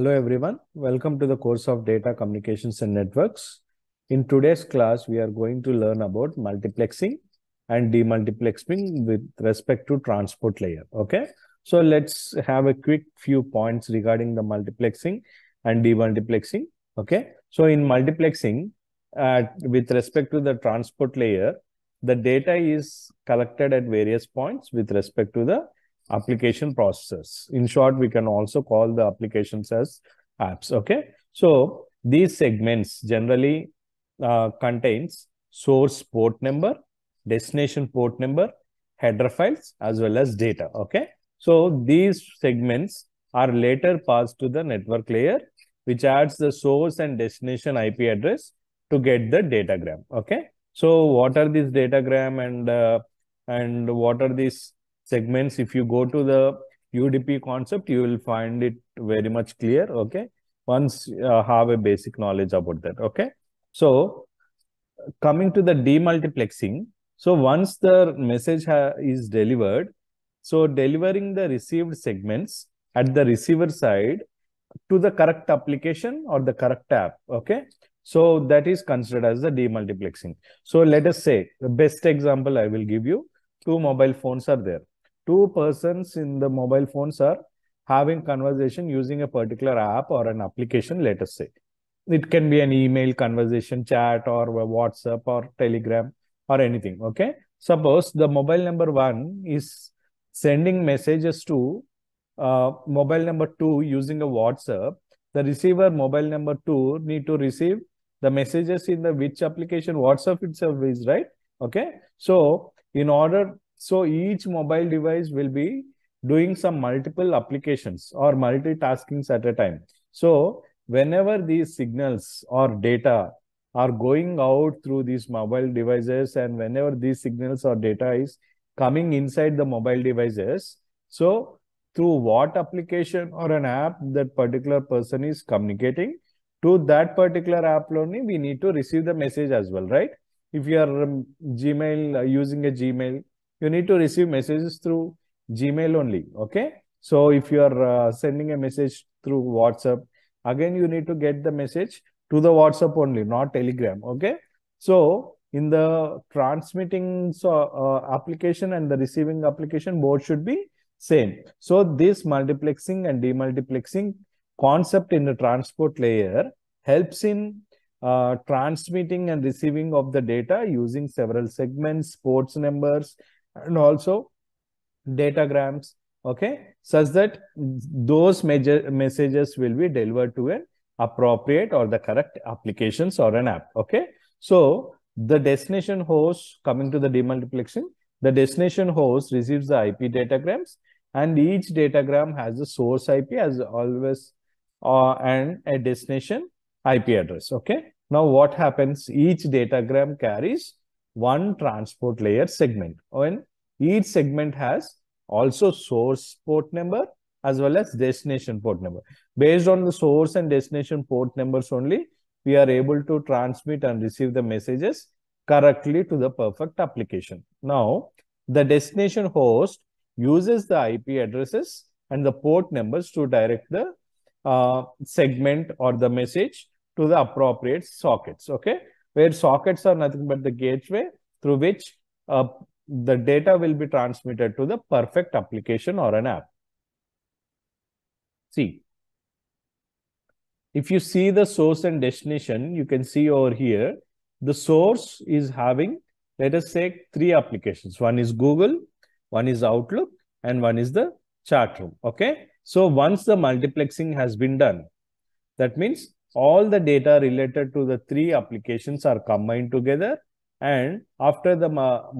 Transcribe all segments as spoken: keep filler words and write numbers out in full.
Hello everyone, welcome to the course of Data Communications and Networks. In today's class, we are going to learn about multiplexing and demultiplexing with respect to transport layer, okay? So let's have a quick few points regarding the multiplexing and demultiplexing, okay? So in multiplexing, uh, with respect to the transport layer, the data is collected at various points with respect to the application processors. In short, we can also call the applications as apps, okay? So these segments generally uh, contains source port number, destination port number, header files, as well as data, okay? So these segments are later passed to the network layer, which adds the source and destination I P address to get the datagram, okay? So what are these datagram and, uh, and what are these segments? If you go to the U D P concept, you will find it very much clear, okay? Once uh, have a basic knowledge about that, okay? So coming to the demultiplexing, so once the message is delivered, so delivering the received segments at the receiver side to the correct application or the correct app, okay? So that is considered as the demultiplexing. So let us say, the best example I will give you, two mobile phones are there. Two persons in the mobile phones are having conversation using a particular app or an application, let us say. It can be an email conversation, chat, or WhatsApp, or Telegram, or anything, okay? Suppose the mobile number one is sending messages to uh, mobile number two using a WhatsApp. The receiver mobile number two need to receive the messages in the which application? WhatsApp itself is, right? Okay? So, in order, so each mobile device will be doing some multiple applications or multitaskings at a time. So whenever these signals or data are going out through these mobile devices and whenever these signals or data is coming inside the mobile devices, so through what application or an app that particular person is communicating, to that particular app only we need to receive the message as well, right? If you are um, Gmail, uh, using a Gmail, you need to receive messages through Gmail only, okay? So if you are uh, sending a message through WhatsApp, again, you need to get the message to the WhatsApp only, not Telegram, okay? So in the transmitting so, uh, application and the receiving application, both should be same. So this multiplexing and demultiplexing concept in the transport layer helps in Uh, transmitting and receiving of the data using several segments, ports numbers, and also datagrams, okay, such that those major messages will be delivered to an appropriate or the correct applications or an app, okay? So the destination host, coming to the demultiplexing, the destination host receives the I P datagrams and each datagram has a source I P as always uh, and a destination I P address, okay? Now what happens? Each datagram carries one transport layer segment and each segment has also source port number as well as destination port number. Based on the source and destination port numbers only, we are able to transmit and receive the messages correctly to the perfect application. Now, the destination host uses the I P addresses and the port numbers to direct the uh, segment or the message to the appropriate sockets, okay? Where sockets are nothing but the gateway through which uh, the data will be transmitted to the perfect application or an app. See, if you see the source and destination, you can see over here, the source is having, let us say, three applications. One is Google, one is Outlook, and one is the chat room, okay? So once the multiplexing has been done, that means all the data related to the three applications are combined together, and after the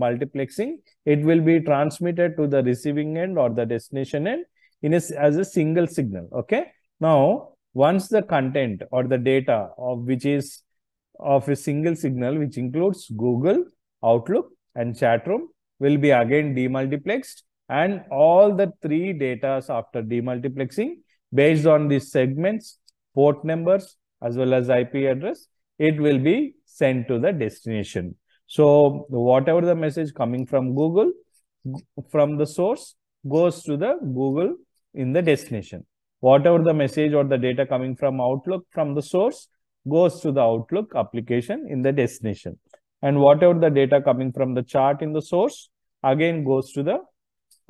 multiplexing, it will be transmitted to the receiving end or the destination end in a, as a single signal, okay? Now, once the content or the data of which is of a single signal, which includes Google, Outlook, and chat room, will be again demultiplexed, and all the three datas after demultiplexing, based on these segments, port numbers, as well as I P address, it will be sent to the destination. So whatever the message coming from Google, from the source, goes to the Google in the destination. Whatever the message or the data coming from Outlook, from the source, goes to the Outlook application in the destination. And whatever the data coming from the chart in the source, again goes to the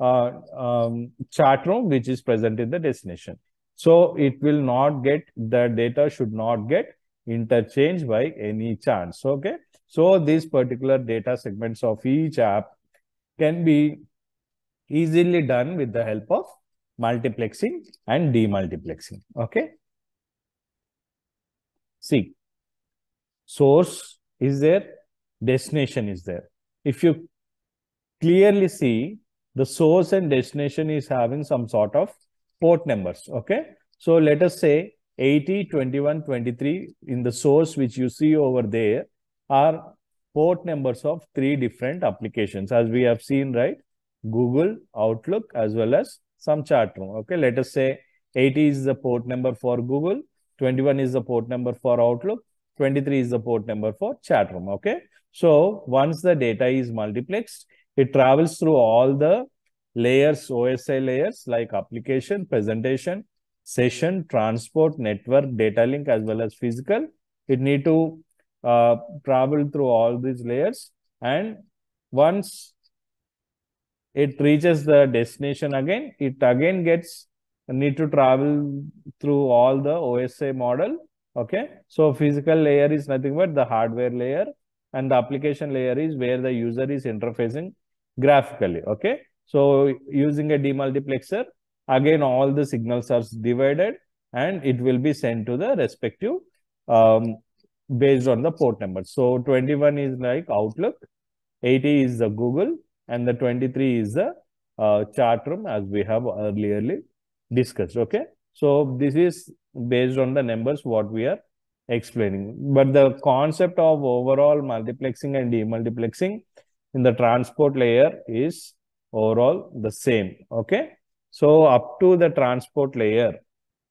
uh, um, chart room, which is present in the destination. So it will not get, the data should not get interchanged by any chance. Okay. So these particular data segments of each app can be easily done with the help of multiplexing and demultiplexing. Okay. See, source is there, destination is there. If you clearly see, the source and destination is having some sort of port numbers. Okay. So let us say eighty, twenty-one, twenty-three in the source, which you see over there, are port numbers of three different applications, as we have seen, right? Google, Outlook, as well as some chat room. Okay. Let us say eighty is the port number for Google, twenty-one is the port number for Outlook, twenty-three is the port number for chat room. Okay. So once the data is multiplexed, it travels through all the layers, O S I layers like application, presentation, session, transport, network, data link, as well as physical. It need to uh, travel through all these layers. And once it reaches the destination again, it again gets need to travel through all the O S I model. Okay. So physical layer is nothing but the hardware layer, and the application layer is where the user is interfacing graphically. Okay. So using a demultiplexer, again, all the signals are divided and it will be sent to the respective um, based on the port number. So twenty-one is like Outlook, eighty is the Google, and the twenty-three is the uh, chat room, as we have earlierly discussed. Okay. So this is based on the numbers what we are explaining. But the concept of overall multiplexing and demultiplexing in the transport layer is overall the same. Okay. So up to the transport layer,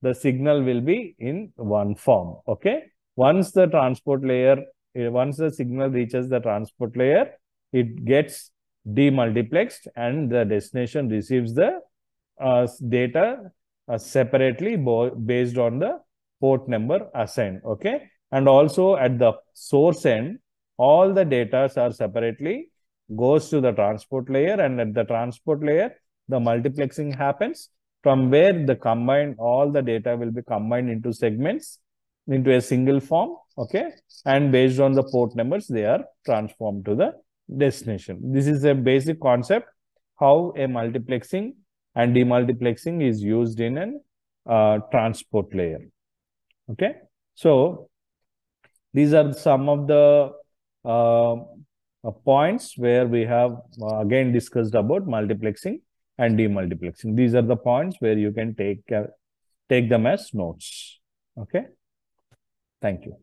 the signal will be in one form. Okay. Once the transport layer, once the signal reaches the transport layer, it gets demultiplexed and the destination receives the uh, data uh, separately based on the port number assigned. Okay. And also at the source end, all the data are separately goes to the transport layer, and at the transport layer, the multiplexing happens, from where the combined, all the data will be combined into segments, into a single form, okay? And based on the port numbers, they are transformed to the destination. This is a basic concept, how a multiplexing and demultiplexing is used in an uh, transport layer, okay? So these are some of the uh, Uh, points where we have uh, again discussed about multiplexing and demultiplexing. These are the points where you can take, uh, take them as notes. Okay. Thank you.